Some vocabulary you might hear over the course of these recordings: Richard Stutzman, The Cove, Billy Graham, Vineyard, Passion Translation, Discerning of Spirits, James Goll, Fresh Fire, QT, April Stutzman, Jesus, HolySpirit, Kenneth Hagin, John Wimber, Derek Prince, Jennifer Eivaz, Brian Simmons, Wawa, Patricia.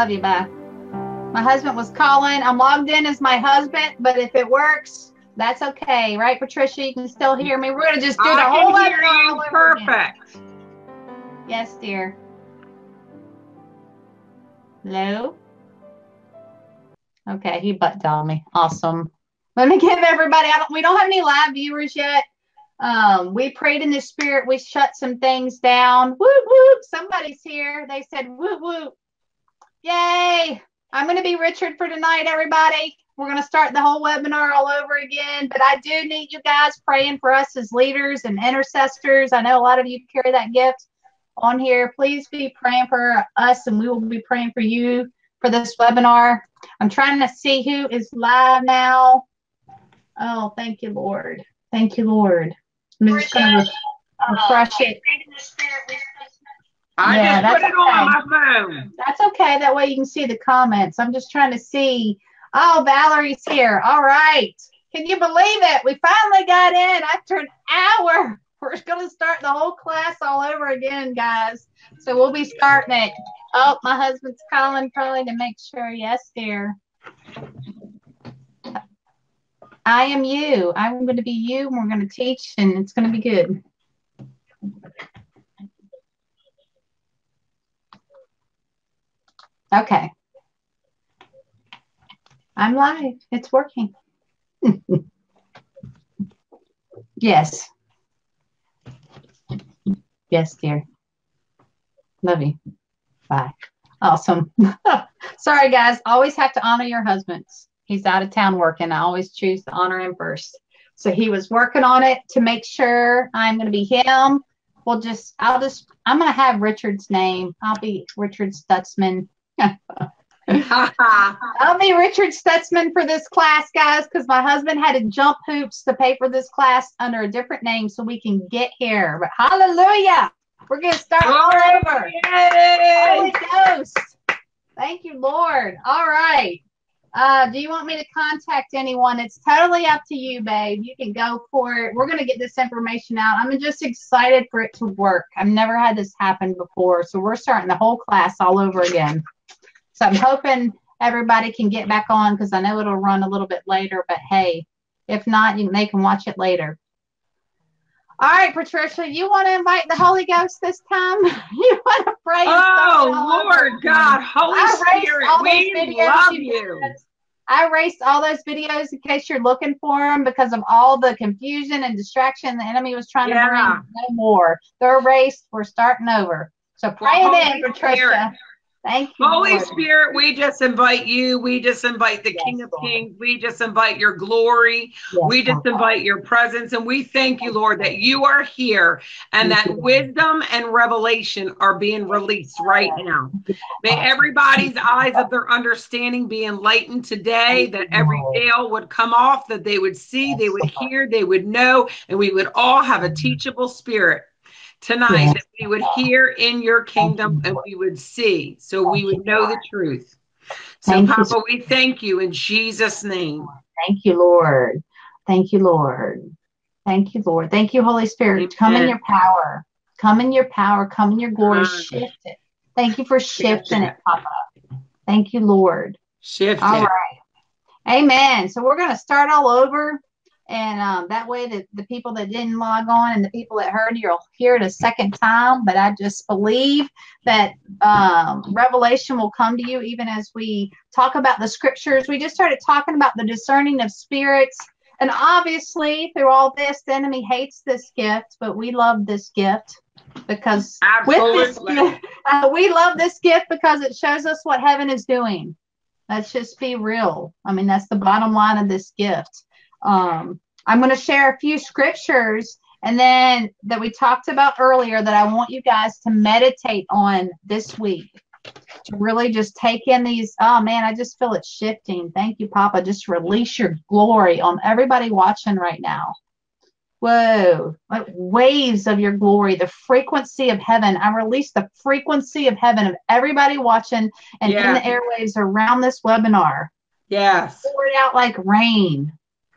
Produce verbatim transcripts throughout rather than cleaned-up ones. Love you, bye. My husband was calling. I'm logged in as my husband, but if it works, that's okay. Right, Patricia? You can still hear me. We're going to just do I the whole can hear you perfect. Again. Yes, dear. Hello? Okay, he butt-dialed me. Awesome. Let me give everybody, I don't, we don't have any live viewers yet. Um, we prayed in the spirit. We shut some things down. Whoop, whoop. Somebody's here. They said, whoop, whoop. Yay. I'm going to be Richard for tonight, everybody. We're going to start the whole webinar all over again. But I do need you guys praying for us as leaders and intercessors. I know a lot of you carry that gift on here. Please be praying for us, and we will be praying for you for this webinar. I'm trying to see who is live now. Oh, thank you, Lord. Thank you, Lord. I'm just going to refresh it. I yeah, just put it okay. on my phone. That's okay. That way you can see the comments. I'm just trying to see. Oh, Valerie's here. All right. Can you believe it? We finally got in after an hour. We're going to start the whole class all over again, guys. So we'll be starting it. Oh, my husband's calling probably to make sure. Yes, dear. I am you. I'm going to be you, and we're going to teach, and it's going to be good. Okay. I'm live. It's working. Yes. Yes, dear. Love you. Bye. Awesome. Sorry, guys. Always have to honor your husbands. He's out of town working. I always choose to honor him first. So he was working on it to make sure I'm going to be him. We'll just, I'll just, I'm going to have Richard's name. I'll be Richard Stutzman. I'll be Richard Stutzman for this class, guys, because my husband had to jump hoops to pay for this class under a different name so we can get here. But hallelujah. We're going to start all over. Holy Ghost. Thank you, Lord. All right. Uh, do you want me to contact anyone? It's totally up to you, babe. You can go for it. We're going to get this information out. I'm just excited for it to work. I've never had this happen before, so we're starting the whole class all over again. So I'm hoping everybody can get back on because I know it'll run a little bit later, but hey, if not, you, they can watch it later. All right, Patricia, you want to invite the Holy Ghost this time? You want to pray? Oh, Lord God, Holy Spirit, we love you. I erased all those videos in case you're looking for them because of all the confusion and distraction the enemy was trying yeah. to bring. No more. They're erased. We're starting over. So pray well, it in, Patricia. Spirit. Thank you, Holy Lord. Spirit, we just invite you. We just invite the yes, King of Lord. Kings. We just invite your glory. Yes, we just invite Lord. your presence. And we thank you, Lord, that you are here and that wisdom and revelation are being released right now. May everybody's eyes of their understanding be enlightened today, that every veil would come off, that they would see, they would hear, they would know, and we would all have a teachable spirit tonight, yes. that we would hear in your kingdom and we would see, so we would know the truth. So, thank Papa, you. we thank you in Jesus' name. Thank you, Lord. Thank you, Lord. Thank you, Lord. Thank you, Holy Spirit. Amen. Come in your power. Come in your power. Come in your glory. Shift it. Thank you for shifting it, Papa. Thank you, Lord. Shift all it. All right. Amen. So we're going to start all over. And um, that way the, the people that didn't log on and the people that heard, you'll hear it a second time. But I just believe that um, revelation will come to you even as we talk about the scriptures. We just started talking about the discerning of spirits. And obviously through all this, the enemy hates this gift, but we love this gift. Because Absolutely. with this gift, uh, we love this gift because it shows us what heaven is doing. Let's just be real. I mean, that's the bottom line of this gift. Um, I'm going to share a few scriptures and then that we talked about earlier that I want you guys to meditate on this week to really just take in these. Oh man, I just feel it shifting. Thank you, Papa. Just release your glory on everybody watching right now. Whoa, like waves of your glory, the frequency of heaven. I release the frequency of heaven of everybody watching and yeah. in the airwaves around this webinar. Yes. Pour it out like rain.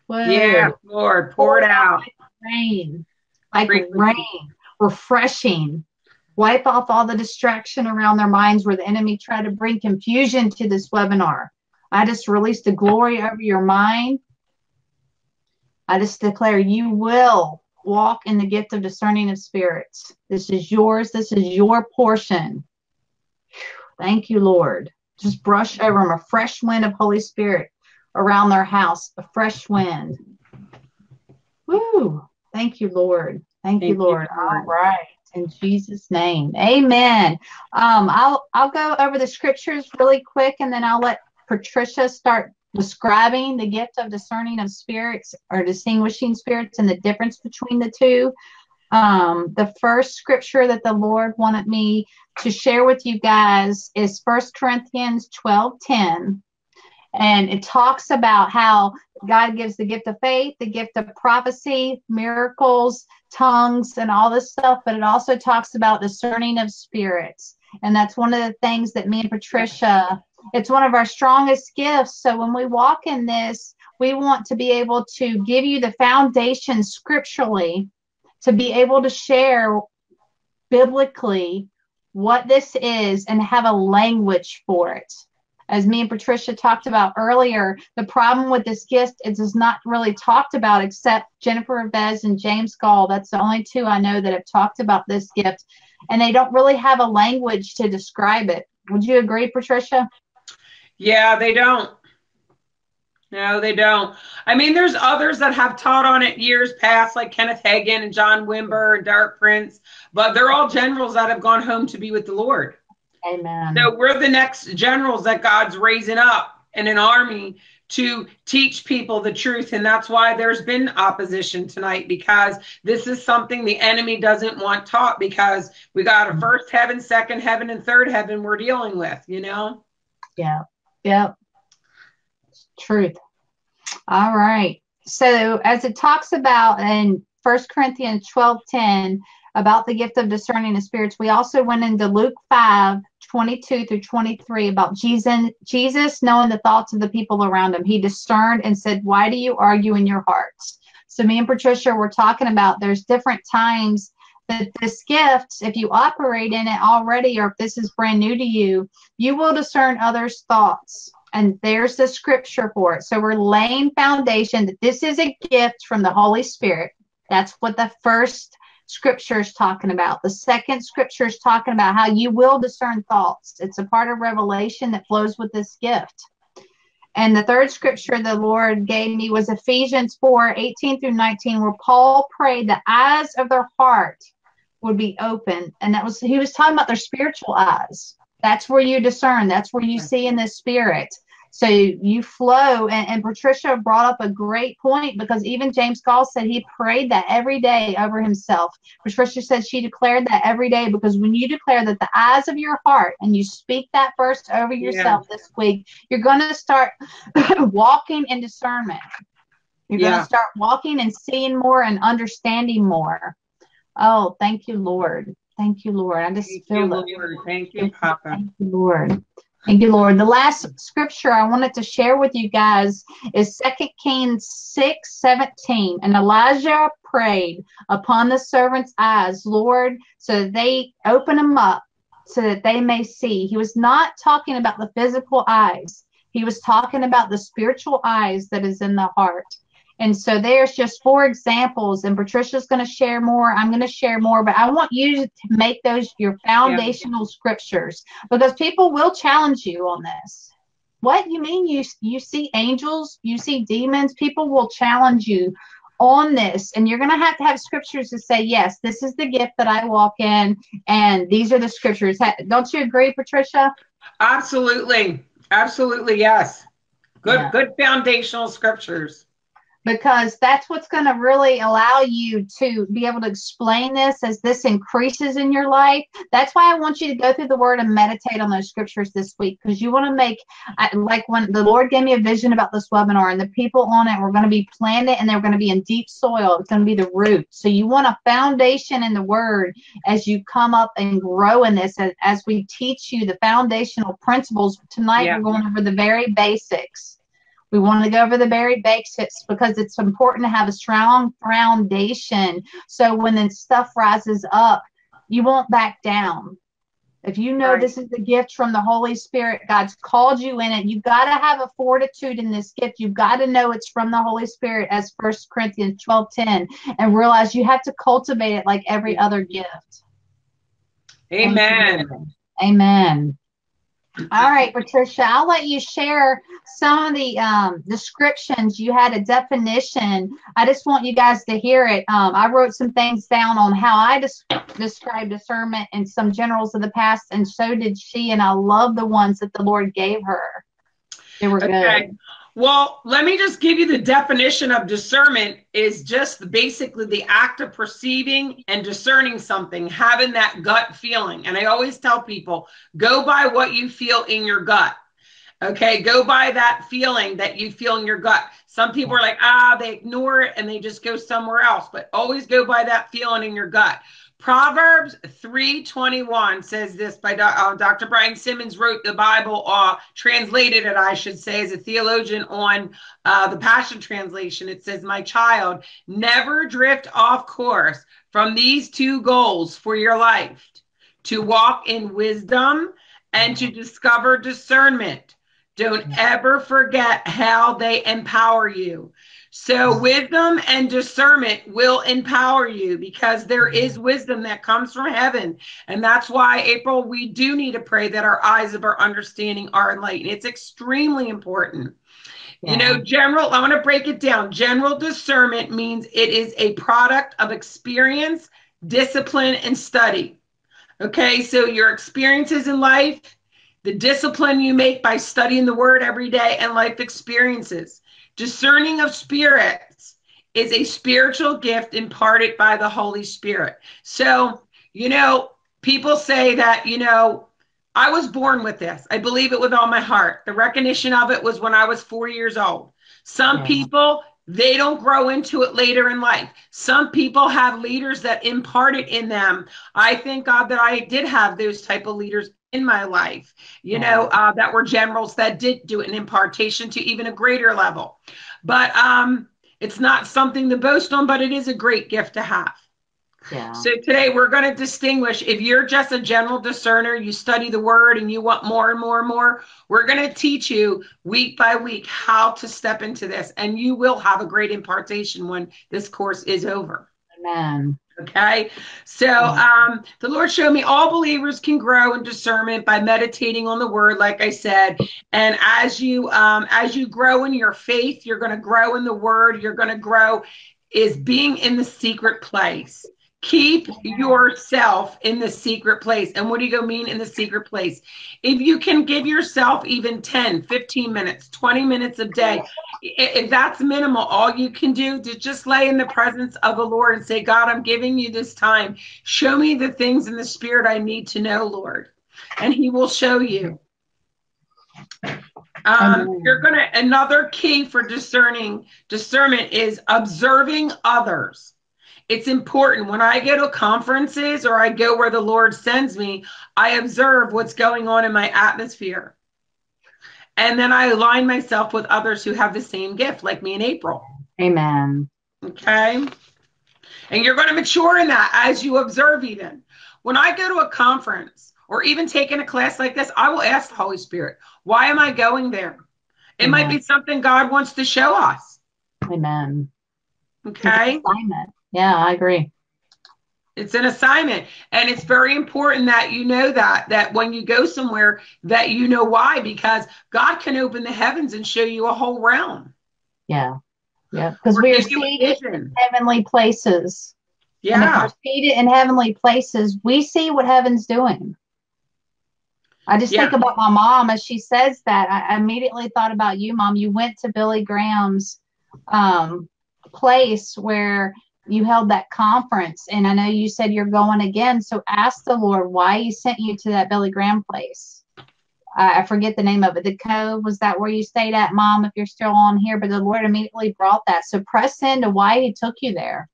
Whoa. Yeah, Lord, pour, pour it out. out. Like rain, like rain, refreshing, Wipe off all the distraction around their minds where the enemy tried to bring confusion to this webinar. I just release the glory over your mind. I just declare you will walk in the gift of discerning of spirits. This is yours. This is your portion. Thank you, Lord. Just brush over them a fresh wind of Holy Spirit around their house, a fresh wind. Woo. Thank you, Lord. Thank, Thank you, Lord. You. All right. In Jesus' name. Amen. Um, I'll, I'll go over the scriptures really quick, and then I'll let Patricia start describing the gift of discerning of spirits or distinguishing spirits and the difference between the two. Um, the first scripture that the Lord wanted me to share with you guys is First Corinthians twelve ten. And it talks about how God gives the gift of faith, the gift of prophecy, miracles, tongues, and all this stuff. But it also talks about discerning of spirits. And that's one of the things that me and Patricia, it's one of our strongest gifts. So when we walk in this, we want to be able to give you the foundation scripturally to be able to share biblically what this is and have a language for it. As me and Patricia talked about earlier, the problem with this gift is it's not really talked about except Jennifer Eivaz and James Goll. That's the only two I know that have talked about this gift. And they don't really have a language to describe it. Would you agree, Patricia? Yeah, they don't. No, they don't. I mean, there's others that have taught on it years past, like Kenneth Hagin and John Wimber and Derek Prince. But they're all generals that have gone home to be with the Lord. Amen. So we're the next generals that God's raising up in an army to teach people the truth. And that's why there's been opposition tonight, because this is something the enemy doesn't want taught, because we got a first heaven, second heaven, and third heaven we're dealing with, you know? Yeah. Yep. Truth. All right. So as it talks about in First Corinthians twelve ten, about the gift of discerning of spirits, we also went into Luke five twenty-two through twenty-three about Jesus, Jesus knowing the thoughts of the people around him. He discerned and said, why do you argue in your hearts? So me and Patricia were talking about there's different times that this gift, if you operate in it already, or if this is brand new to you, you will discern others' thoughts. And there's the scripture for it. So we're laying foundation that this is a gift from the Holy Spirit. That's what the first scripture is talking about. The second scripture is talking about how you will discern thoughts. It's a part of revelation that flows with this gift. And the third scripture the Lord gave me was Ephesians four eighteen through nineteen, where Paul prayed the eyes of their heart would be open. And that was, he was talking about their spiritual eyes. That's where you discern. That's where you see in the spirit. So you flow, and, and Patricia brought up a great point, because even James Goll said he prayed that every day over himself. Patricia said she declared that every day, because when you declare that the eyes of your heart and you speak that verse over yourself yeah. this week, you're going to start walking in discernment. You're yeah. going to start walking and seeing more and understanding more. Oh, thank you, Lord. Thank you, Lord. I just thank feel you, it. Lord. Thank you, Papa. Thank you, Lord. Thank you, Lord. The last scripture I wanted to share with you guys is Second Kings six seventeen. And Elijah prayed upon the servants' eyes, Lord, so that they open them up so that they may see. He was not talking about the physical eyes. He was talking about the spiritual eyes that is in the heart. And so there's just four examples, and Patricia's going to share more. I'm going to share more, but I want you to make those your foundational yeah. scriptures, because people will challenge you on this. What you mean? You, you see angels, you see demons, people will challenge you on this, and you're going to have to have scriptures to say, yes, this is the gift that I walk in, and these are the scriptures. Don't you agree, Patricia? Absolutely. Absolutely. Yes. Good, yeah. good foundational scriptures. Because that's what's going to really allow you to be able to explain this as this increases in your life. That's why I want you to go through the Word and meditate on those scriptures this week, because you want to make, like when the Lord gave me a vision about this webinar, and the people on it were going to be planted, and they're going to be in deep soil. It's going to be the root. So you want a foundation in the Word as you come up and grow in this, as, as we teach you the foundational principles. Tonight yeah. we're going over the very basics. We want to go over the very basics, because it's important to have a strong foundation. So when the stuff rises up, You won't back down. If you know right. this is a gift from the Holy Spirit, God's called you in it. You've got to have a fortitude in this gift. You've got to know it's from the Holy Spirit, as First Corinthians twelve ten, and realize you have to cultivate it like every other gift. Amen. Amen. All right, Patricia, I'll let you share some of the um, descriptions. You had a definition. I just want you guys to hear it. Um, I wrote some things down on how I des- described discernment and some generals of the past, and so did she, and I love the ones that the Lord gave her. They were okay. good. Well, let me just give you the definition of discernment is just basically the act of perceiving and discerning something, having that gut feeling. And I always tell people, go by what you feel in your gut. Okay, go by that feeling that you feel in your gut. Some people are like, ah, they ignore it and they just go somewhere else. But always go by that feeling in your gut. Proverbs three twenty-one says this by Doctor Brian Simmons, wrote the Bible, uh, translated it, I should say, as a theologian on uh, the Passion Translation. It says, my child, never drift off course from these two goals for your life, to walk in wisdom and to discover discernment. Don't ever forget how they empower you. So wisdom and discernment will empower you, because there is wisdom that comes from heaven. And that's why, April, we do need to pray that our eyes of our understanding are enlightened. It's extremely important. Yeah. You know, general, I want to break it down. General discernment means it is a product of experience, discipline, and study. Okay, so your experiences in life, the discipline you make by studying the word every day, and life experiences. Discerning of spirits is a spiritual gift imparted by the Holy Spirit. So, you know, people say that, you know, I was born with this. I believe it with all my heart. The recognition of it was when I was four years old. Some yeah. people, they don't grow into it later in life. Some people have leaders that impart it in them. I thank God that I did have those type of leaders in my life, you know, uh, that were generals that did do an impartation to even a greater level. But um, it's not something to boast on, but it is a great gift to have. Yeah. So today we're going to distinguish, if you're just a general discerner, you study the word and you want more and more and more, we're going to teach you week by week how to step into this. And you will have a great impartation when this course is over. Amen. Okay, so um, the Lord showed me all believers can grow in discernment by meditating on the word, like I said. And as you um, as you grow in your faith, you're going to grow in the word. You're going to grow is being in the secret place. Keep yourself in the secret place. And what do you mean in the secret place? If you can give yourself even ten, fifteen minutes, twenty minutes a day, if that's minimal, all you can do is just lay in the presence of the Lord and say, God, I'm giving you this time. Show me the things in the spirit I need to know, Lord. And he will show you. Um, you're going to, another key for discerning discernment is observing others. It's important. When I go to conferences or I go where the Lord sends me, I observe what's going on in my atmosphere. And then I align myself with others who have the same gift, like me and April. Amen. Okay. And you're going to mature in that as you observe even. When I go to a conference or even taking a class like this, I will ask the Holy Spirit, why am I going there? It Amen. Might be something God wants to show us. Amen. Okay. Yeah, I agree. It's an assignment. And it's very important that you know that, that when you go somewhere, that you know why, because God can open the heavens and show you a whole realm. Yeah. Yeah. Because we are seated in heavenly places. Yeah. And if we're seated in heavenly places, we see what heaven's doing. I just yeah. think about my mom as she says that. I immediately thought about you, Mom. You went to Billy Graham's um, place where you held that conference, and I know you said you're going again. So ask the Lord why he sent you to that Billy Graham place. Uh, I forget the name of it. The Cove, was that where you stayed at, Mom, if you're still on here? But the Lord immediately brought that. So press into why he took you there.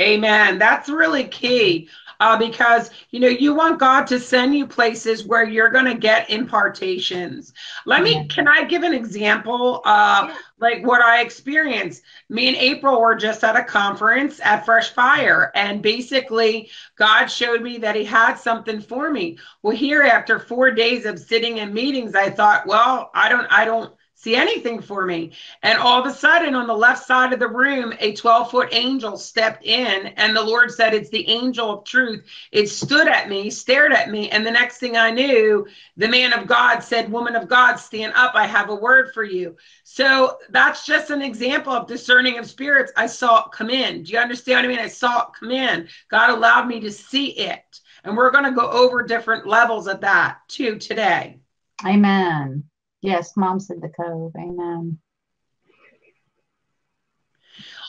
Amen. That's really key uh, because, you know, you want God to send you places where you're going to get impartations. Let me, can I give an example of like what I experienced? Me and April were just at a conference at Fresh Fire, and basically God showed me that he had something for me. Well, here after four days of sitting in meetings, I thought, well, I don't, I don't, see anything for me. And all of a sudden on the left side of the room, a twelve foot angel stepped in, and the Lord said, it's the angel of truth. It stood at me, stared at me. And the next thing I knew, the man of God said, woman of God, stand up. I have a word for you. So that's just an example of discerning of spirits. I saw it come in. Do you understand what I mean? I saw it come in. God allowed me to see it. And we're going to go over different levels of that too today. Amen. Yes, Mom said The Cove. Amen.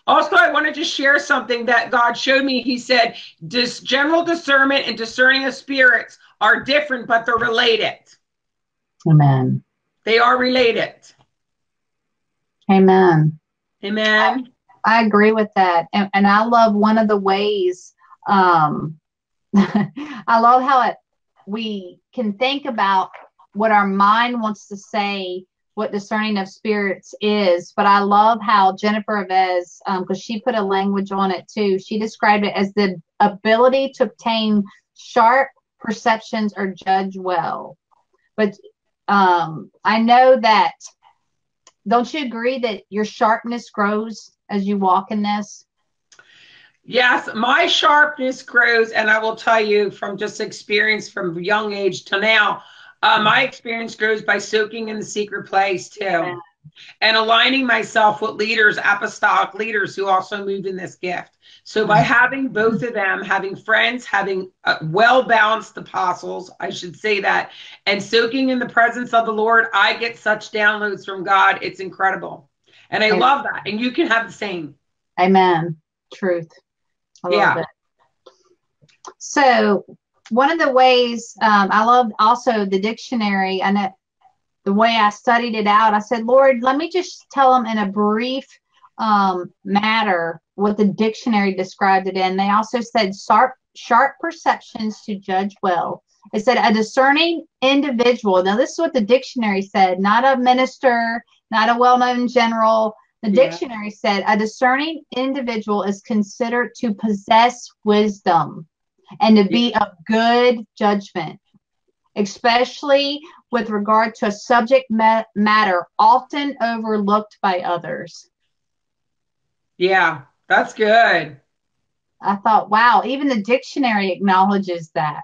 Also, I wanted to share something that God showed me. He said, this general discernment and discerning of spirits are different, but they're related. Amen. They are related. Amen. Amen. I, I agree with that. And, and I love one of the ways, um, I love how it, we can think about what our mind wants to say, what discerning of spirits is. But I love how Jennifer Eivaz, um, because she put a language on it too, she described it as the ability to obtain sharp perceptions or judge well. But um, I know that, don't you agree that your sharpness grows as you walk in this? Yes, my sharpness grows. And I will tell you from just experience from young age to now, Uh, my experience grows by soaking in the secret place too, yeah, and aligning myself with leaders, apostolic leaders who also moved in this gift. So by having both of them, having friends, having uh, well-balanced apostles, I should say that, and soaking in the presence of the Lord, I get such downloads from God. It's incredible. And I Amen. Love that. And you can have the same. Amen. Truth. I love yeah. it. So one of the ways, um, I loved also the dictionary, and it, the way I studied it out, I said, Lord, let me just tell them in a brief um, matter what the dictionary described it in. They also said sharp, sharp perceptions to judge well. It said a discerning individual. Now, this is what the dictionary said, not a minister, not a well-known general. The yeah. dictionary said a discerning individual is considered to possess wisdom and to be of good judgment, especially with regard to a subject ma matter often overlooked by others. Yeah, that's good. I thought, wow, even the dictionary acknowledges that.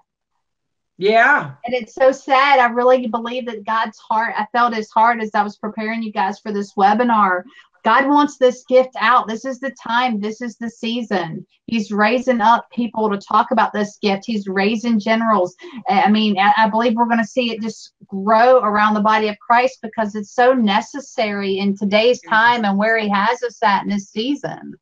Yeah. And it's so sad. I really believe that God's heart, I felt his heart as I was preparing you guys for this webinar. God wants this gift out. This is the time. This is the season. He's raising up people to talk about this gift. He's raising generals. I mean, I believe we're going to see it just grow around the body of Christ because it's so necessary in today's time and where he has us at in this season.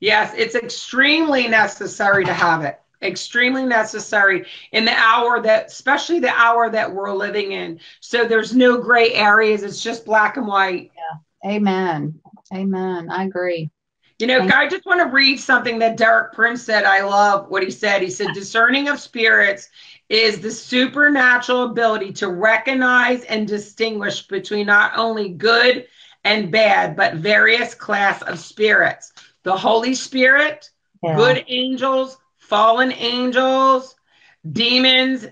Yes, it's extremely necessary to have it. Extremely necessary in the hour that, especially the hour that we're living in. So there's no gray areas. It's just black and white. Yeah. Amen. Amen. I agree. You know, Amen. I just want to read something that Derek Prince said. I love what he said. He said, discerning of spirits is the supernatural ability to recognize and distinguish between not only good and bad, but various class of spirits. The Holy Spirit, yeah. good angels, fallen angels, demons,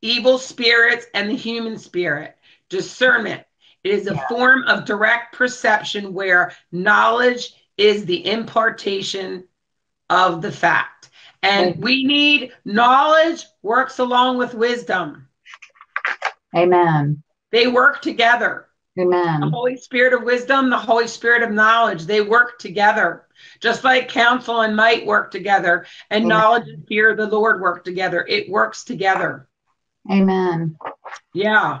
evil spirits, and the human spirit. Discernment. It is a yeah. form of direct perception where knowledge is the impartation of the fact. And Amen. We need knowledge works along with wisdom. Amen. They work together. Amen. The Holy Spirit of wisdom, the Holy Spirit of knowledge, they work together. Just like counsel and might work together, and Amen. Knowledge and fear of the Lord work together. It works together. Amen. Yeah.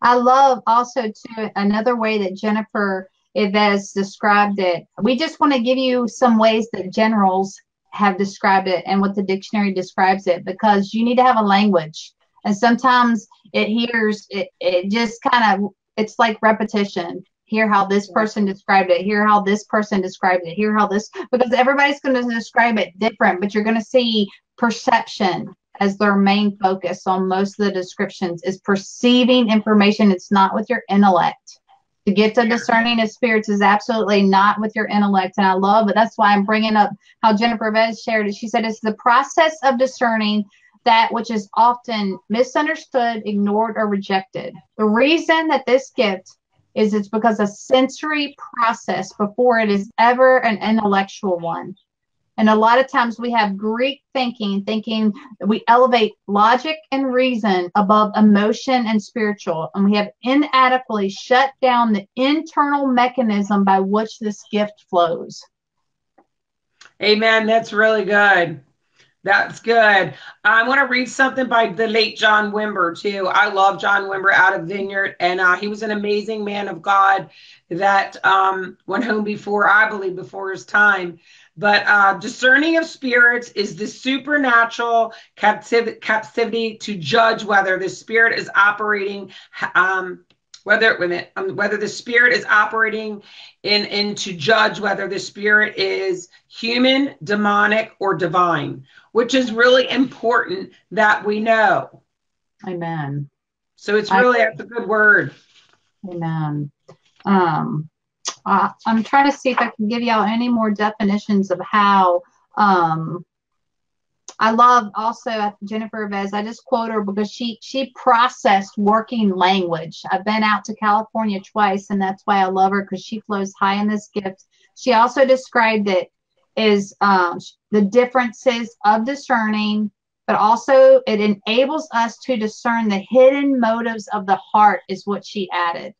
I love also too another way that Jennifer Eivaz described it. We just want to give you some ways that generals have described it and what the dictionary describes it, because you need to have a language. And sometimes it hears, it, it just kind of, it's like repetition. hear how this person described it, hear how this person described it, hear how this, because everybody's going to describe it different, but you're going to see perception as their main focus on most of the descriptions is perceiving information. It's not with your intellect. To get to discerning of spirits is absolutely not with your intellect. And I love it. That's why I'm bringing up how Jennifer Eivaz shared it. She said, it's the process of discerning that which is often misunderstood, ignored, or rejected. The reason that this gift is it's because a sensory process before it is ever an intellectual one. And a lot of times we have Greek thinking, thinking that we elevate logic and reason above emotion and spiritual. And we have inadequately shut down the internal mechanism by which this gift flows. Amen. That's really good. That's good. I want to read something by the late John Wimber, too. I love John Wimber out of Vineyard, and uh, he was an amazing man of God that um, went home before, I believe, before his time. But uh, discerning of spirits is the supernatural captiv- captivity to judge whether the spirit is operating, um, whether wait a minute, um, whether the spirit is operating in, in to judge whether the spirit is human, demonic, or divine, which is really important that we know. Amen. So it's really, I, that's a good word. Amen. Um. Uh, I'm trying to see if I can give y'all any more definitions of how, um, I love also Jennifer Eivaz. I just quote her because she, she processed working language. I've been out to California twice, and that's why I love her, because she flows high in this gift. She also described it as um, the differences of discerning, but also it enables us to discern the hidden motives of the heart is what she added.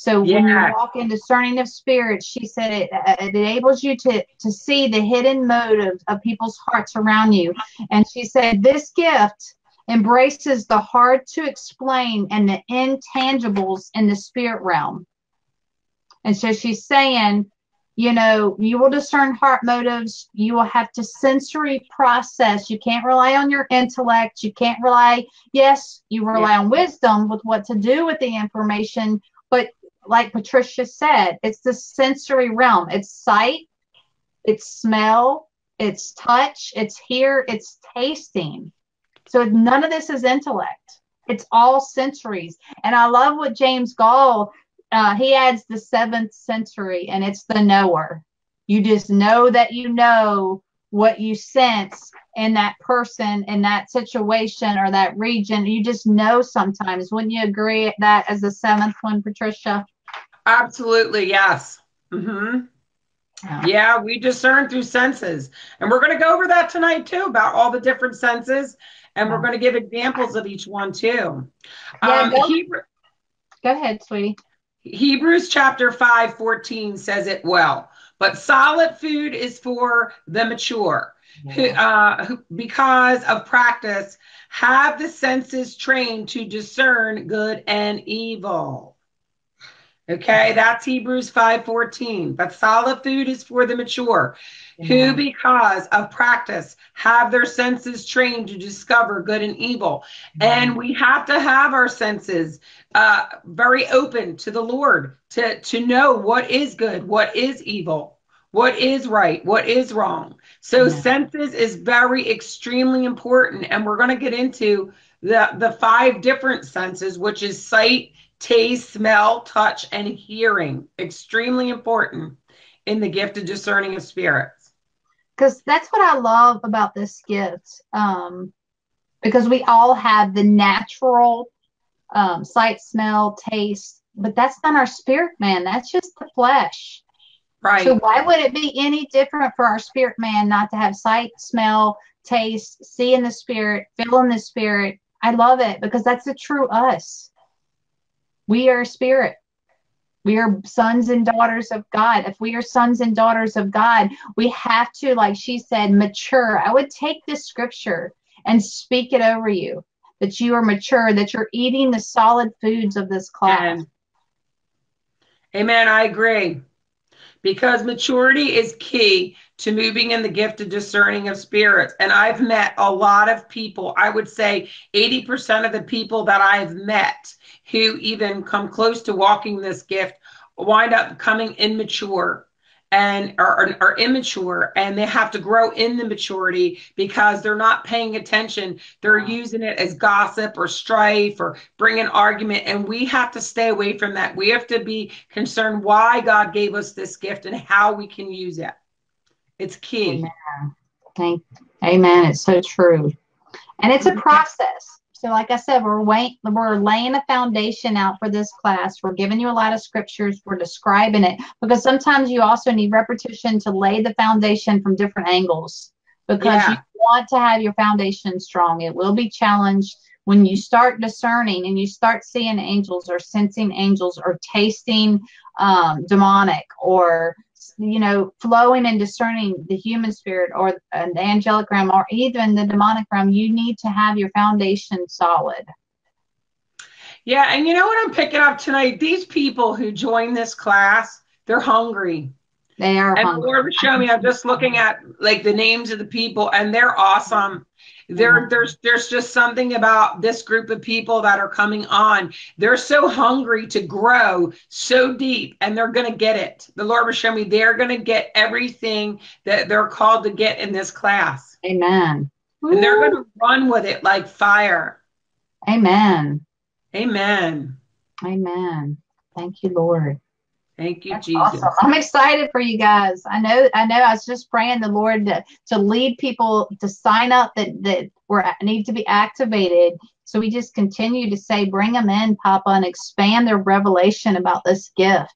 So yeah. When you walk in discerning of spirits, she said it, uh, it enables you to, to see the hidden motives of people's hearts around you. And she said this gift embraces the hard to explain and the intangibles in the spirit realm. And so she's saying, you know, you will discern heart motives. You will have to sensory process. You can't rely on your intellect. You can't rely. Yes, you rely yeah. on wisdom with what to do with the information. But like Patricia said, it's the sensory realm. It's sight, it's smell, it's touch, it's hear, it's tasting. So none of this is intellect. It's all sensories. And I love what James Goll, uh, he adds the seventh sensory, and it's the knower. You just know that you know what you sense in that person, in that situation, or that region. You just know sometimes. Wouldn't you agree that as the seventh one, Patricia? Absolutely, yes. Mm-hmm. Yeah. yeah, we discern through senses. And we're going to go over that tonight, too, about all the different senses. And we're going to give examples of each one, too. Yeah, um, go, Hebrew- go ahead, sweetie. Hebrews chapter five fourteen says it well. But solid food is for the mature, yeah. who, uh, who, because of practice, have the senses trained to discern good and evil. Okay, that's Hebrews five fourteen. But solid food is for the mature, yeah. who, because of practice, have their senses trained to discover good and evil. Yeah. And we have to have our senses uh, very open to the Lord to, to know what is good, what is evil, what is right, what is wrong. So yeah. senses is very extremely important. And we're going to get into the, the five different senses, which is sight, taste, smell, touch, and hearing. Extremely important in the gift of discerning of spirits. Because that's what I love about this gift. Um, because we all have the natural um, sight, smell, taste, but that's not our spirit man. That's just the flesh. Right. So why would it be any different for our spirit man not to have sight, smell, taste, see in the spirit, feel in the spirit? I love it because that's the true us. We are spirit. We are sons and daughters of God. If we are sons and daughters of God, we have to, like she said, mature. I would take this scripture and speak it over you, that you are mature, that you're eating the solid foods of this class. Amen. Amen. I agree. Because maturity is key to moving in the gift of discerning of spirits. And I've met a lot of people. I would say eighty percent of the people that I've met who even come close to walking this gift wind up becoming immature and are, are immature, and they have to grow in the maturity because they're not paying attention. They're using it as gossip or strife or bring an argument. And we have to stay away from that. We have to be concerned why God gave us this gift and how we can use it. It's key. Amen. Thank, amen. It's so true. And it's a process. So like I said, we're, wait, we're laying a foundation out for this class. We're giving you a lot of scriptures. We're describing it. Because sometimes you also need repetition to lay the foundation from different angles. Because yeah. you want to have your foundation strong. It will be challenged when you start discerning and you start seeing angels or sensing angels or tasting um, demonic or, you know, flowing and discerning the human spirit or the angelic realm or even the demonic realm. You need to have your foundation solid. Yeah. And you know what I'm picking up tonight? These people who join this class, they're hungry. They are. And hungry. Lord, show me, I'm just looking at like the names of the people, and they're awesome. There, mm-hmm. there's, there's just something about this group of people that are coming on. They're so hungry to grow so deep, and they're going to get it. The Lord will show me they're going to get everything that they're called to get in this class. Amen. Woo. And they're going to run with it like fire. Amen. Amen. Amen. Thank you, Lord. Thank you, That's Jesus. Awesome. I'm excited for you guys. I know, I know I was just praying the Lord to, to lead people to sign up that, that were, need to be activated. So we just continue to say, bring them in, Papa, and expand their revelation about this gift.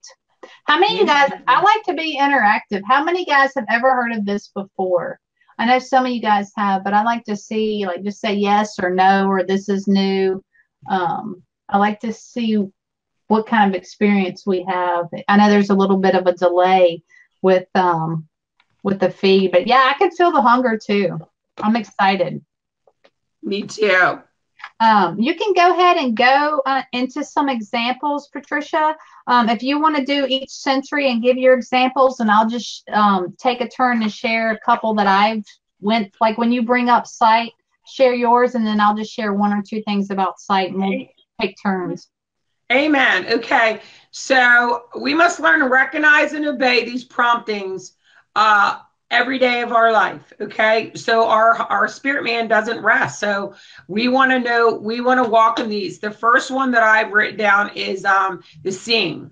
How many of you guys, I like to be interactive. How many guys have ever heard of this before? I know some of you guys have, but I like to see, like, just say yes or no, or this is new. Um, I like to see what kind of experience we have. I know there's a little bit of a delay with um, with the feed, but yeah, I can feel the hunger too. I'm excited. Me too. Um, you can go ahead and go uh, into some examples, Patricia. Um, if you want to do each century and give your examples, and I'll just um, take a turn and share a couple that I've went, like when you bring up sight, share yours, and then I'll just share one or two things about sight, and we'll take turns. Amen. Okay. So we must learn to recognize and obey these promptings uh, every day of our life. Okay. So our, our spirit man doesn't rest. So we want to know, we want to walk in these. The first one that I've written down is um, the seeing,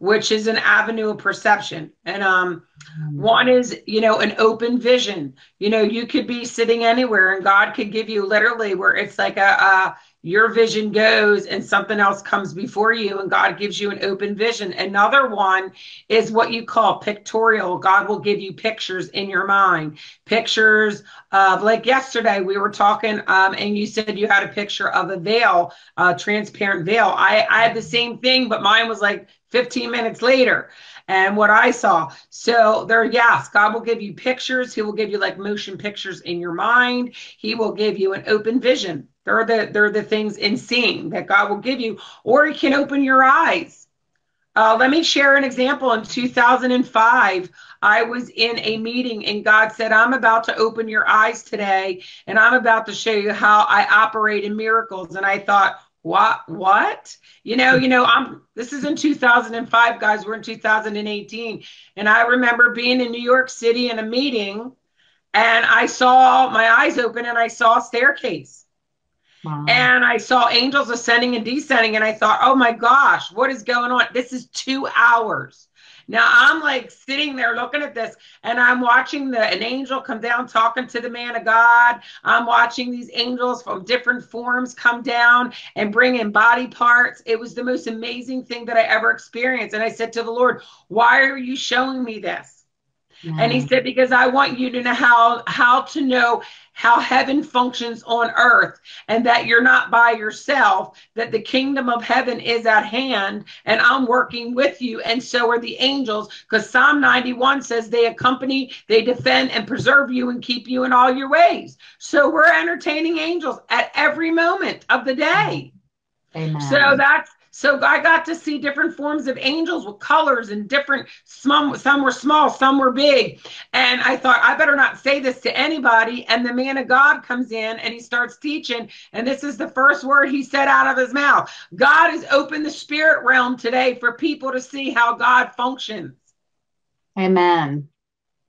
which is an avenue of perception. And um, one is, you know, an open vision. You know, you could be sitting anywhere and God could give you literally where it's like a, a your vision goes and something else comes before you, and God gives you an open vision. Another one is what you call pictorial. God will give you pictures in your mind, pictures of, like yesterday we were talking um, and you said you had a picture of a veil, a transparent veil. I, I had the same thing, but mine was like fifteen minutes later. And what I saw. So there, yes, God will give you pictures. He will give you like motion pictures in your mind. He will give you an open vision. They're the, they're the things in seeing that God will give you, or he can open your eyes. Uh, let me share an example. In two thousand five, I was in a meeting and God said, I'm about to open your eyes today. And I'm about to show you how I operate in miracles. And I thought, What, what, you know, you know, I'm, this is in two thousand five, guys, we're in two thousand eighteen. And I remember being in New York City in a meeting, and I saw my eyes open and I saw a staircase. Wow. And I saw angels ascending and descending. And I thought, oh my gosh, what is going on? This is two hours. Now I'm like sitting there looking at this, and I'm watching the, an angel come down talking to the man of God. I'm watching these angels from different forms come down and bring in body parts. It was the most amazing thing that I ever experienced. And I said to the Lord, why are you showing me this? Mm-hmm. And he said, because I want you to know how, how to know how heaven functions on earth, and that you're not by yourself, that the kingdom of heaven is at hand, and I'm working with you, and so are the angels, because Psalm ninety-one says they accompany, they defend, and preserve you and keep you in all your ways. So we're entertaining angels at every moment of the day. Amen. So that's So I got to see different forms of angels with colors and different, some, some were small, some were big. And I thought, I better not say this to anybody. And the man of God comes in and he starts teaching. And this is the first word he said out of his mouth. God has opened the spirit realm today for people to see how God functions. Amen.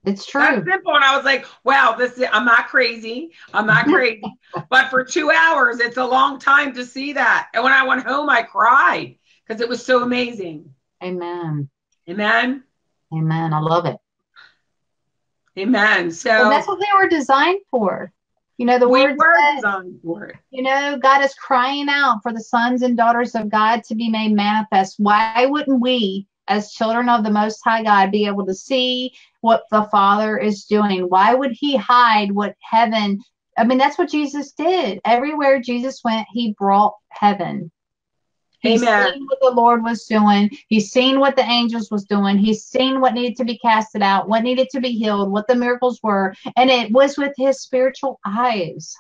It's true. That's simple. And I was like, wow, this is, I'm not crazy. I'm not crazy. But for two hours, it's a long time to see that. And when I went home, I cried because it was so amazing. Amen. Amen. Amen. I love it. Amen. So well, that's what they were designed for. You know, the we word were says, designed for it. You know, God is crying out for the sons and daughters of God to be made manifest. Why wouldn't we, as children of the Most High God, be able to see what the Father is doing? Why would he hide what heaven, I mean, that's what Jesus did. Everywhere Jesus went, he brought heaven. He's Amen. Seen what the Lord was doing. He's seen what the angels was doing. He's seen what needed to be casted out, what needed to be healed, what the miracles were. And it was with his spiritual eyes.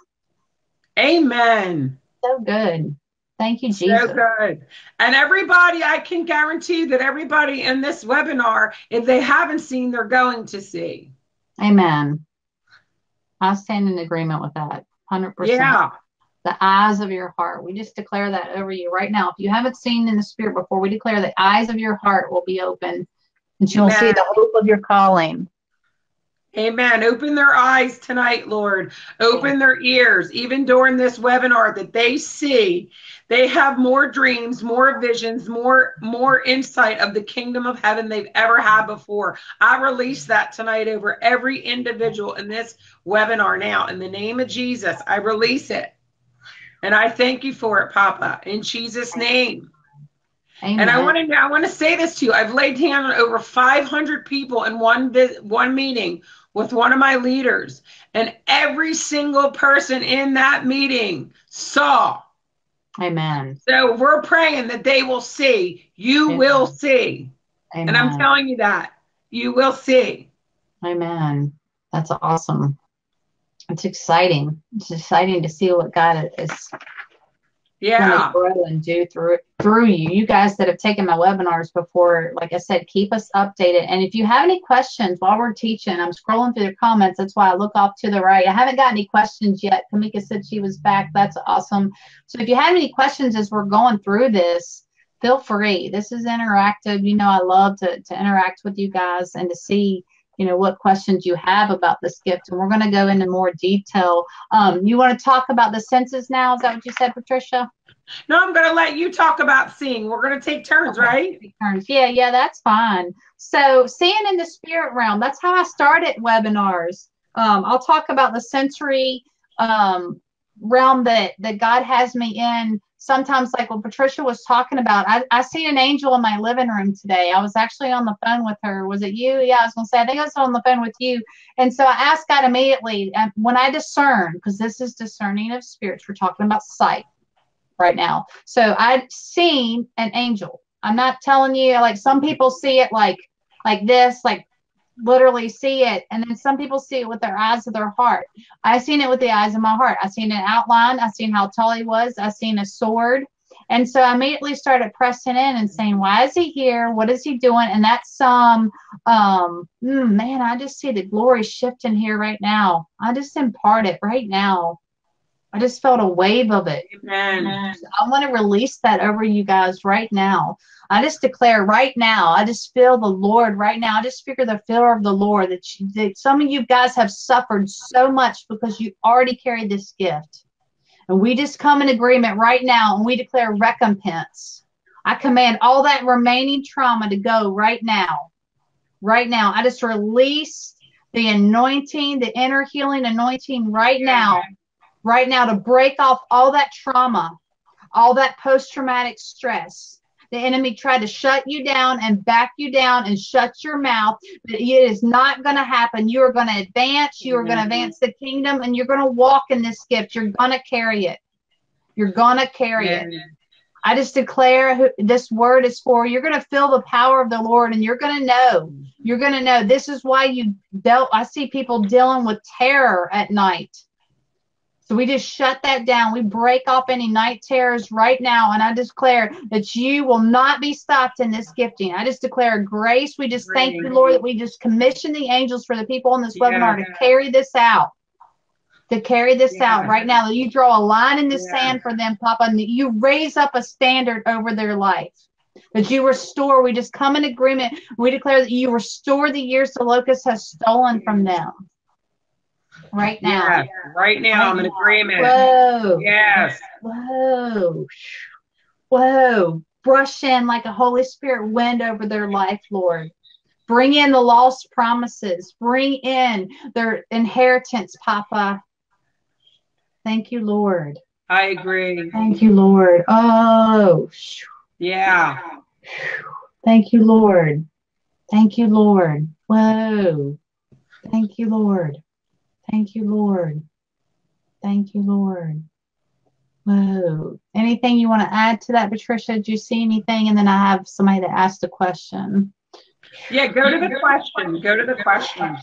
Amen. So good. Thank you, Jesus. So good. And everybody, I can guarantee that everybody in this webinar, if they haven't seen, they're going to see. Amen. I stand in agreement with that. one hundred percent. Yeah. The eyes of your heart. We just declare that over you right now. If you haven't seen in the spirit before, we declare the eyes of your heart will be open and you'll see the hope of your calling. Amen. Open their eyes tonight, Lord. Open their ears, even during this webinar, that they see they have more dreams, more visions, more, more insight of the kingdom of heaven they've ever had before. I release that tonight over every individual in this webinar now. In the name of Jesus, I release it. And I thank you for it, Papa, in Jesus' name. Amen. And I want to I want to say this to you. I've laid hand on over five hundred people in one one meeting with one of my leaders, and every single person in that meeting saw. Amen. So we're praying that they will see. You Amen. Will see. Amen. And I'm telling you that you will see. Amen. That's awesome. It's exciting. It's exciting to see what God is. Yeah. Grow and do through through you. You guys that have taken my webinars before, like I said, keep us updated. And if you have any questions while we're teaching, I'm scrolling through the comments. That's why I look off to the right. I haven't got any questions yet. Kamika said she was back. That's awesome. So if you have any questions as we're going through this, feel free. This is interactive. You know, I love to, to interact with you guys and to see, you know, what questions you have about this gift. And we're going to go into more detail. Um, you want to talk about the senses now? Is that what you said, Patricia? No, I'm going to let you talk about seeing. We're going to take turns, okay. Right? Turns. Yeah, yeah, that's fine. So seeing in the spirit realm, that's how I started webinars. Um, I'll talk about the sensory um, realm that, that God has me in. Sometimes, like what Patricia was talking about, I, I seen an angel in my living room today. I was actually on the phone with her. Was it you? Yeah, I was going to say, I think I was on the phone with you. And so I asked God immediately, and when I discern, because this is discerning of spirits, we're talking about sight right now. So I'd seen an angel. I'm not telling you, like some people see it like, like this, like literally see it. And then some people see it with their eyes of their heart. I seen it with the eyes of my heart. I seen an outline. I seen how tall he was. I seen a sword. And so I immediately started pressing in and saying, why is he here? What is he doing? And that's some, um, um, man, I just see the glory shifting here right now. I just impart it right now. I just felt a wave of it. Amen. I want to release that over you guys right now. I just declare right now. I just feel the Lord right now. I just figure the fear of the Lord that, you, that some of you guys have suffered so much because you already carry this gift. And we just come in agreement right now and we declare recompense. I command all that remaining trauma to go right now. Right now. I just release the anointing, the inner healing anointing right now. Right now to break off all that trauma, all that post-traumatic stress. The enemy tried to shut you down and back you down and shut your mouth. But it is not going to happen. You are going to advance. You are going to advance the kingdom and you're going to walk in this gift. You're going to carry it. You're going to carry Amen. It. I just declare who this word is for. You're going to feel the power of the Lord and you're going to know. You're going to know. This is why you dealt. I see people dealing with terror at night. So we just shut that down. We break off any night terrors right now. And I declare that you will not be stopped in this gifting. I just declare grace. We just thank you, Lord, that we just commission the angels for the people on this yeah. webinar to carry this out. To carry this yeah. out right now. That you draw a line in the yeah. sand for them, Papa. And that you raise up a standard over their life. That you restore. We just come in agreement. We declare that you restore the years the locust has stolen from them. Right now. Yeah, right now, right I'm in now. agreement. Whoa. Yes. Whoa. Whoa. Brush in like a Holy Spirit wind over their life, Lord. Bring in the lost promises. Bring in their inheritance, Papa. Thank you, Lord. I agree. Thank you, Lord. Oh. Yeah. Thank you, Lord. Thank you, Lord. Whoa. Thank you, Lord. Thank you, Lord. Thank you, Lord. Whoa. Anything you want to add to that, Patricia? Did you see anything? And then I have somebody that asked a question. Yeah, go to the question. Go to the question.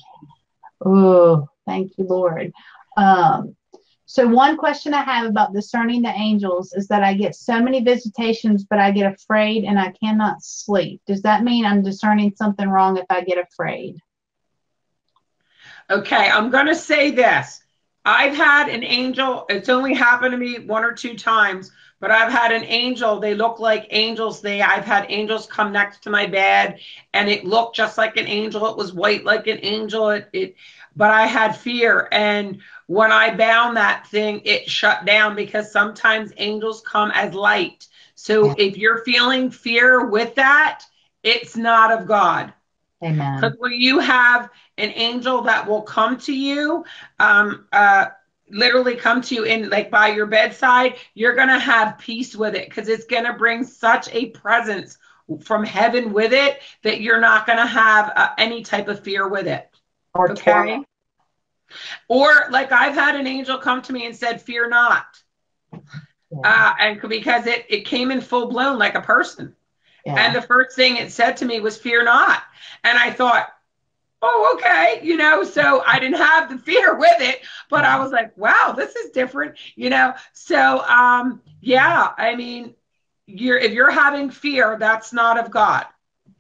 Oh, thank you, Lord. Um, so one question I have about discerning the angels is that I get so many visitations, but I get afraid and I cannot sleep. Does that mean I'm discerning something wrong if I get afraid? Okay, I'm going to say this. I've had an angel, it's only happened to me one or two times, but I've had an angel, they look like angels. They, I've had angels come next to my bed, and it looked just like an angel. It was white like an angel, it, it, but I had fear. And when I bound that thing, it shut down, because sometimes angels come as light. So if you're feeling fear with that, it's not of God. Amen. Because when you have an angel that will come to you, um, uh, literally come to you in like by your bedside, you're going to have peace with it, because it's going to bring such a presence from heaven with it that you're not going to have uh, any type of fear with it. Or okay. Terror. Or like I've had an angel come to me and said, fear not. Yeah. Uh, and because it, it came in full blown like a person. Yeah. And the first thing it said to me was fear not. And I thought, oh, okay. You know, so I didn't have the fear with it, but I was like, wow, this is different, you know? So, um, yeah, I mean, you're, if you're having fear, that's not of God.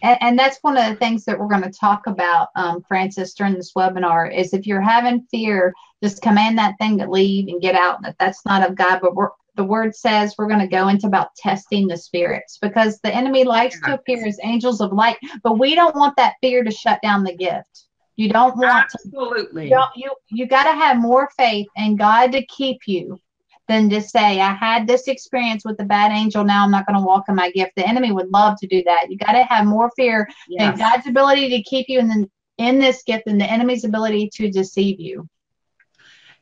And, and that's one of the things that we're going to talk about, um, Francis, during this webinar, is if you're having fear, just command that thing to leave and get out. That that's not of God, but we're, the word says we're going to go into about testing the spirits, because the enemy likes yeah. to appear as angels of light, but we don't want that fear to shut down the gift. You don't want absolutely. To, you don't, you, you got to have more faith in God to keep you than to say, I had this experience with the bad angel. Now I'm not going to walk in my gift. The enemy would love to do that. You got to have more fear yes. in God's ability to keep you in, the, in this gift than the enemy's ability to deceive you.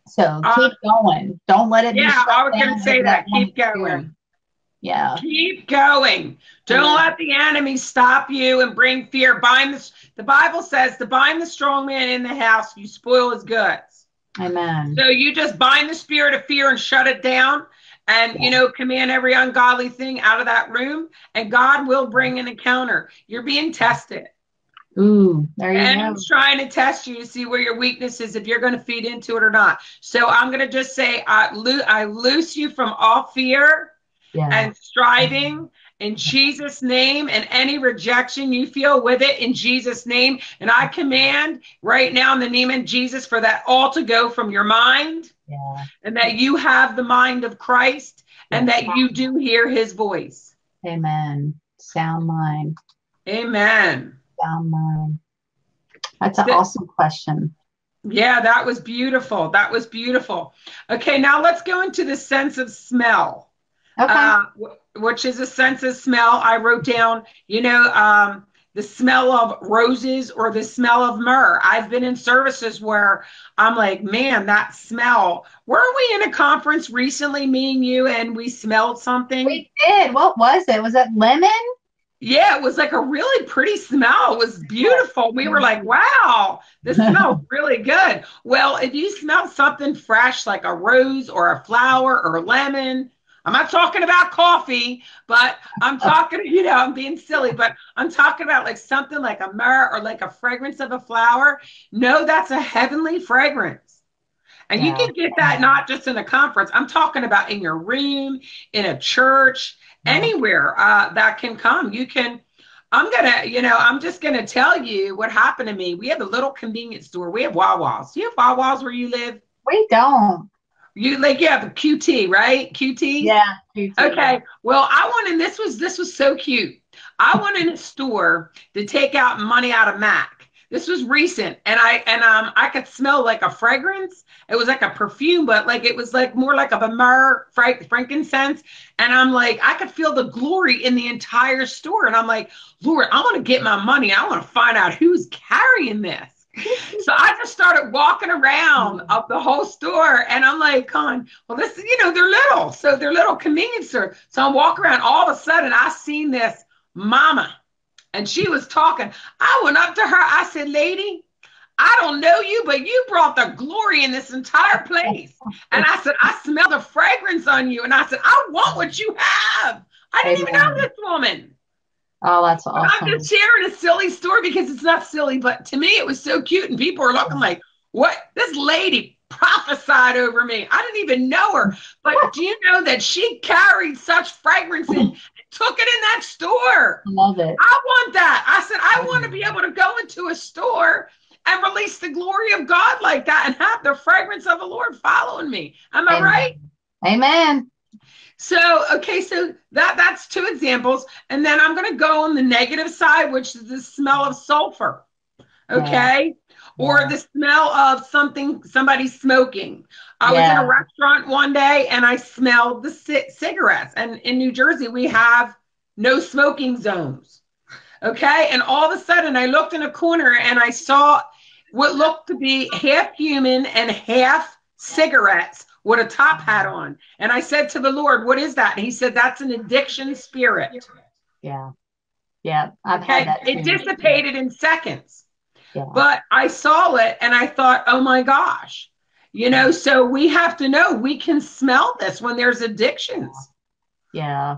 So keep um, going. Don't let it yeah, be. Yeah, I was going to say that. that. Keep going. Fear. Yeah. Keep going. Don't yeah. let the enemy stop you and bring fear. Bind the, the Bible says to bind the strong man in the house, you spoil his goods. Amen. So you just bind the spirit of fear and shut it down and, yeah. you know, command every ungodly thing out of that room, and God will bring an encounter. You're being tested. Ooh, there you and go. And it's trying to test you to see where your weakness is, if you're going to feed into it or not. So I'm going to just say, I, lo I loose you from all fear yeah. and striving mm-hmm. in Jesus' name, and any rejection you feel with it in Jesus' name. And I command right now in the name of Jesus for that all to go from your mind yeah. and that you have the mind of Christ yeah. and that you do hear his voice. Amen. Sound mind. Amen. Um, that's an awesome question. Yeah, that was beautiful. That was beautiful. Okay, now let's go into the sense of smell, okay. uh, which is a sense of smell. I wrote down, you know, um, the smell of roses or the smell of myrrh. I've been in services where I'm like, man, that smell. Weren't we in a conference recently, me and you, and we smelled something? We did. What was it? Was that lemon? Yeah, it was like a really pretty smell. It was beautiful. We were like, wow, this smells really good. Well, if you smell something fresh, like a rose or a flower or a lemon, I'm not talking about coffee, but I'm talking, you know, I'm being silly, but I'm talking about like something like a myrrh or like a fragrance of a flower. No, that's a heavenly fragrance. And yeah. you can get that not just in a conference. I'm talking about in your room, in a church, yeah. anywhere uh, that can come. You can, I'm going to, you know, I'm just going to tell you what happened to me. We have a little convenience store. We have Wawa's. Do you have Wawa's where you live? We don't. You like you have a Q T, right? Q T? Yeah. Q T, okay. Yeah. Well, I wanted, this was, this was so cute. I wanted a store to take out money out of Mac. This was recent, and I and um I could smell like a fragrance. It was like a perfume, but like it was like more like of a myrrh, frankincense. And I'm like, I could feel the glory in the entire store. And I'm like, Lord, I want to get my money. I want to find out who's carrying this. So I just started walking around up the whole store, and I'm like, "Con, well, this, you know, they're little, so they're little convenience store." So I'm walking around. All of a sudden, I seen this mama. And she was talking. I went up to her. I said, lady, I don't know you, but you brought the glory in this entire place. And I said, I smell the fragrance on you. And I said, I want what you have. I didn't Amen. even know this woman. Oh, that's awesome. But I'm just sharing a silly story because it's not silly. But to me, it was so cute. And people are looking like, what? This lady prophesied over me. I didn't even know her. But do you know that she carried such fragrance in? Took it in that store. Love it. I want that. I said, I mm-hmm. want to be able to go into a store and release the glory of God like that and have the fragrance of the Lord following me. Am Amen. I right? Amen. So, okay, so that that's two examples. And then I'm going to go on the negative side, which is the smell of sulfur. Okay. Yeah. Or yeah. the smell of something, somebody smoking. I yeah. was in a restaurant one day and I smelled the c- cigarettes. And in New Jersey, we have no smoking zones. Okay. And all of a sudden I looked in a corner and I saw what looked to be half human and half cigarettes with a top hat on. And I said to the Lord, what is that? And he said, that's an addiction spirit. Yeah. Yeah. I've okay? had that. It dissipated in seconds. Yeah. But I saw it and I thought, oh my gosh, you know, so we have to know we can smell this when there's addictions. Yeah.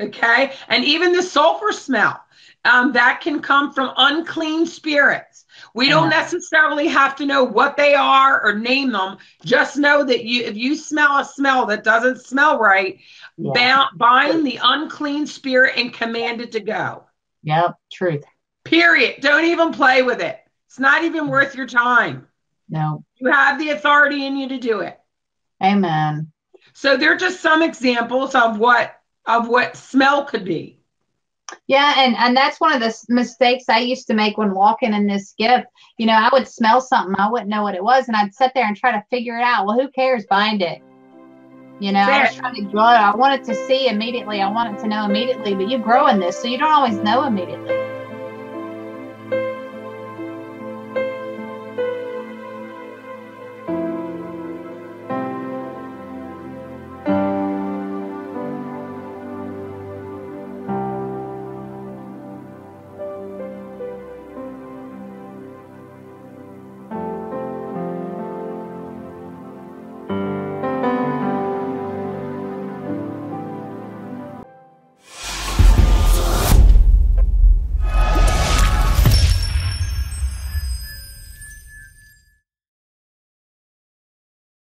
Okay. And even the sulfur smell, um, that can come from unclean spirits. We yeah. don't necessarily have to know what they are or name them. Just know that you, if you smell a smell that doesn't smell right, yeah. bound, bind the unclean spirit and command it to go. Yep. Truth. Period. Don't even play with it. It's not even worth your time. No. You have the authority in you to do it. Amen. So they're just some examples of what of what smell could be. Yeah, and, and that's one of the mistakes I used to make when walking in this gift. You know, I would smell something. I wouldn't know what it was, and I'd sit there and try to figure it out. Well, who cares? Bind it. You know, I was trying to grow it. I wanted to see immediately. I wanted to know immediately, but you grow in this, so you don't always know immediately.